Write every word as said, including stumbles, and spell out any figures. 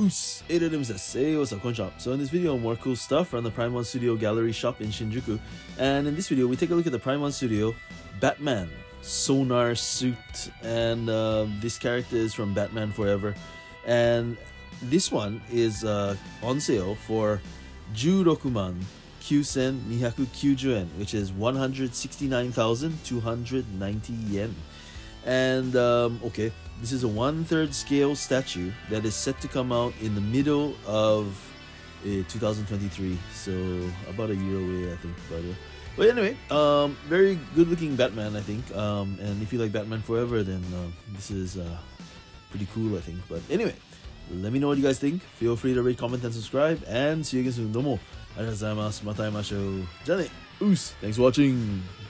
Us! Eirei desu. Hey, what's up, Konchop? So in this video, more cool stuff around the Prime one Studio Gallery Shop in Shinjuku. And in this video, we take a look at the Prime one Studio Batman Sonar Suit. And uh, this character is from Batman Forever. And this one is uh, on sale for jurokuman kyusen nihyakukyuju yen, which is one hundred sixty-nine thousand two hundred ninety yen. And um, okay, this is a one-third scale statue that is set to come out in the middle of uh, two thousand twenty-three, so about a year away, I think. But, uh, but anyway, um, very good-looking Batman, I think. Um, and if you like Batman Forever, then uh, this is uh, pretty cool, I think. But anyway, let me know what you guys think. Feel free to rate, comment, and subscribe. And see you again soon. Domo arigatou gozaimasu. Mata iemashou. Jane. Oos. Thanks for watching.